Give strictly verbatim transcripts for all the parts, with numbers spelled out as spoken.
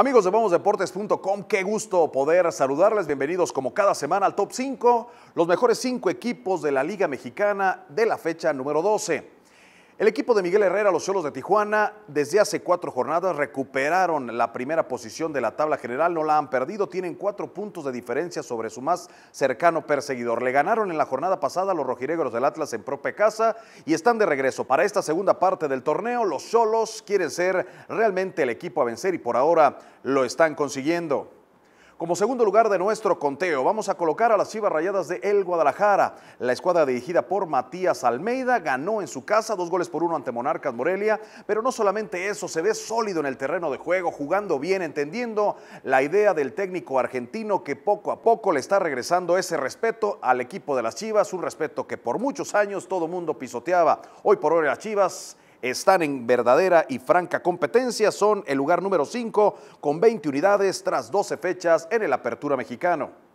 Amigos de Vamos Deportes punto com, qué gusto poder saludarles. Bienvenidos como cada semana al Top cinco, los mejores cinco equipos de la Liga Mexicana de la fecha número doce. El equipo de Miguel Herrera, los Xolos de Tijuana, desde hace cuatro jornadas recuperaron la primera posición de la tabla general, no la han perdido, tienen cuatro puntos de diferencia sobre su más cercano perseguidor. Le ganaron en la jornada pasada a los rojinegros del Atlas en propia casa y están de regreso. Para esta segunda parte del torneo, los Xolos quieren ser realmente el equipo a vencer y por ahora lo están consiguiendo. Como segundo lugar de nuestro conteo, vamos a colocar a las Chivas Rayadas de El Guadalajara. La escuadra dirigida por Matías Almeida ganó en su casa dos goles por uno ante Monarcas Morelia, pero no solamente eso, se ve sólido en el terreno de juego, jugando bien, entendiendo la idea del técnico argentino que poco a poco le está regresando ese respeto al equipo de las Chivas, un respeto que por muchos años todo mundo pisoteaba. Hoy por hoy las Chivas están en verdadera y franca competencia, son el lugar número cinco con veinte unidades tras doce fechas en el Apertura mexicano.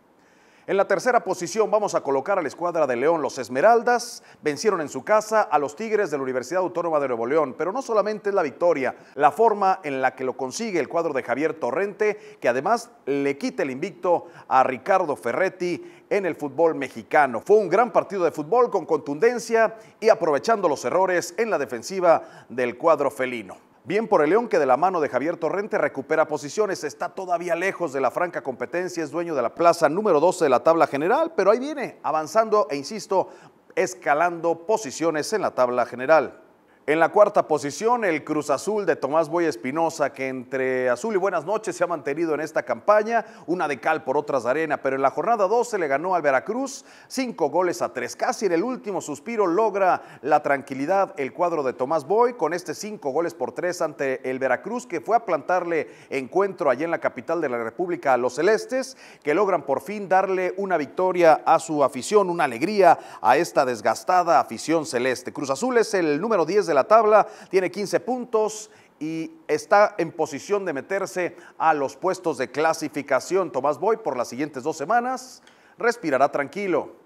En la tercera posición vamos a colocar a la escuadra de León, los Esmeraldas, vencieron en su casa a los Tigres de la Universidad Autónoma de Nuevo León, pero no solamente es la victoria, la forma en la que lo consigue el cuadro de Javier Torrente, que además le quita el invicto a Ricardo Ferretti en el fútbol mexicano. Fue un gran partido de fútbol con contundencia y aprovechando los errores en la defensiva del cuadro felino. Bien por el León, que de la mano de Javier Torrente recupera posiciones, está todavía lejos de la franca competencia, es dueño de la plaza número doce de la tabla general, pero ahí viene, avanzando e insisto, escalando posiciones en la tabla general. En la cuarta posición, el Cruz Azul de Tomás Boy Espinosa, que entre azul y buenas noches se ha mantenido en esta campaña, una de cal por otras de arena, pero en la jornada doce le ganó al Veracruz cinco goles a tres. Casi en el último suspiro logra la tranquilidad el cuadro de Tomás Boy con este cinco goles por tres ante el Veracruz, que fue a plantarle encuentro allá en la capital de la República a los Celestes, que logran por fin darle una victoria a su afición, una alegría a esta desgastada afición celeste. Cruz Azul es el número diez de la tabla, tiene quince puntos y está en posición de meterse a los puestos de clasificación. Tomás Boy por las siguientes dos semanas respirará tranquilo.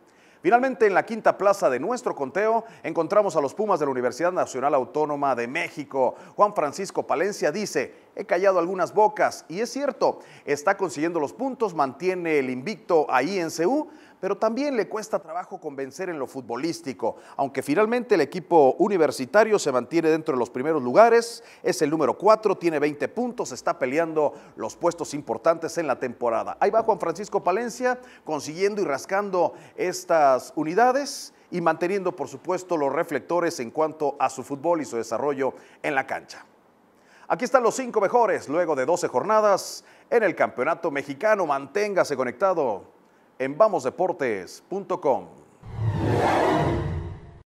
Finalmente, en la quinta plaza de nuestro conteo, encontramos a los Pumas de la Universidad Nacional Autónoma de México. Juan Francisco Palencia dice, he callado algunas bocas, y es cierto, está consiguiendo los puntos, mantiene el invicto ahí en C U, pero también le cuesta trabajo convencer en lo futbolístico, aunque finalmente el equipo universitario se mantiene dentro de los primeros lugares, es el número cuatro, tiene veinte puntos, está peleando los puestos importantes en la temporada. Ahí va Juan Francisco Palencia consiguiendo y rascando estas unidades y manteniendo por supuesto los reflectores en cuanto a su fútbol y su desarrollo en la cancha. Aquí están los cinco mejores luego de doce jornadas en el Campeonato Mexicano. Manténgase conectado en Vamos Deportes punto com.